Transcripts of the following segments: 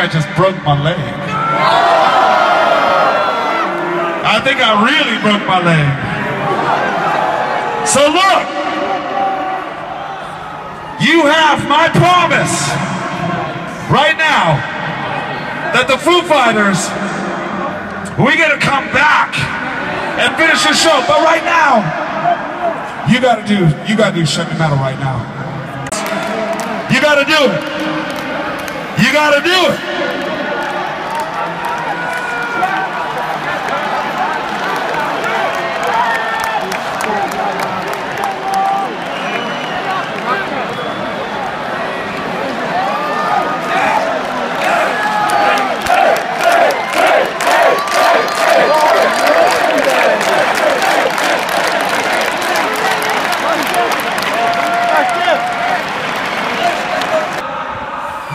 I just broke my leg. I think I really broke my leg. So look, you have my promise right now that the Foo Fighters, we're gonna come back and finish the show. But right now, you gotta do Shut Me Metal right now. You gotta do it. You gotta do it.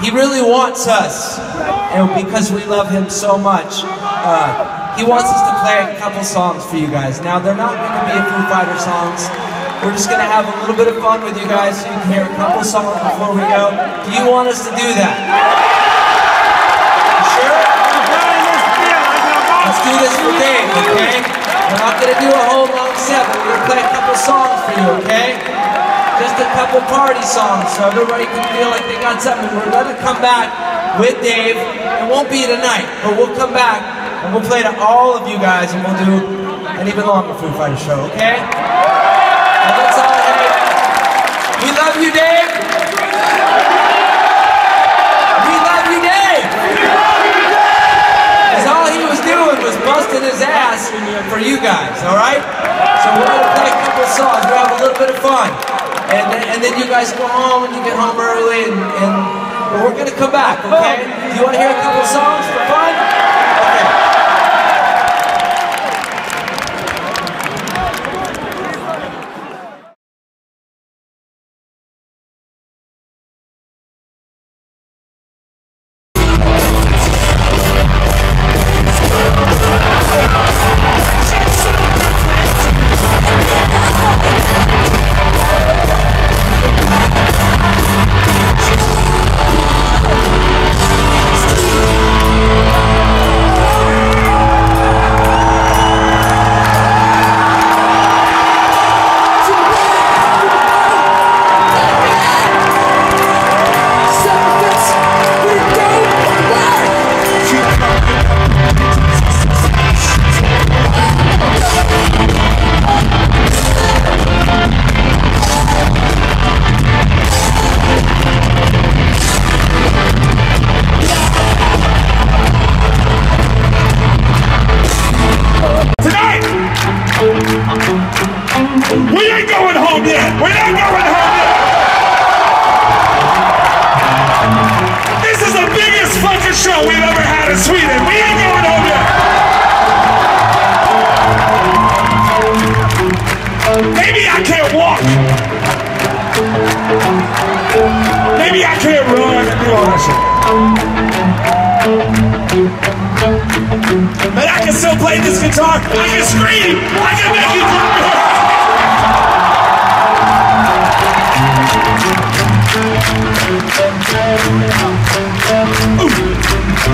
He really wants us, and because we love him so much, he wants us to play a couple songs for you guys. Now, they're not going to be Foo Fighter songs. We're just going to have a little bit of fun with you guys so you can hear a couple songs before we go. Do you want us to do that? You sure? Let's do this for Dave, okay? We're not going to do a whole long set, but we're going to play a couple songs for you, okay? Just a couple party songs so everybody can feel like they got something. We're going to come back with Dave. It won't be tonight, but we'll come back and we'll play to all of you guys, and we'll do an even longer Foo Fighters show, okay? And that's all I have. We love you, Dave. We love you, Dave. Because all he was doing was busting his ass for you guys, all right? So we're going to play a couple songs. We'll have a little bit of fun. And then you guys go home, and you get home early, and we're going to come back, okay? Do you want to hear a couple songs for fun? Okay. Sweden, we ain't going home yet. Maybe I can't walk. Maybe I can't run and do all that shit. But I can still play this guitar. I can scream. I can make you clap.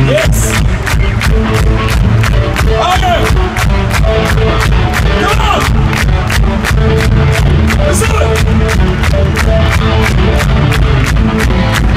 Yes! Okay! Come on! Let's do it!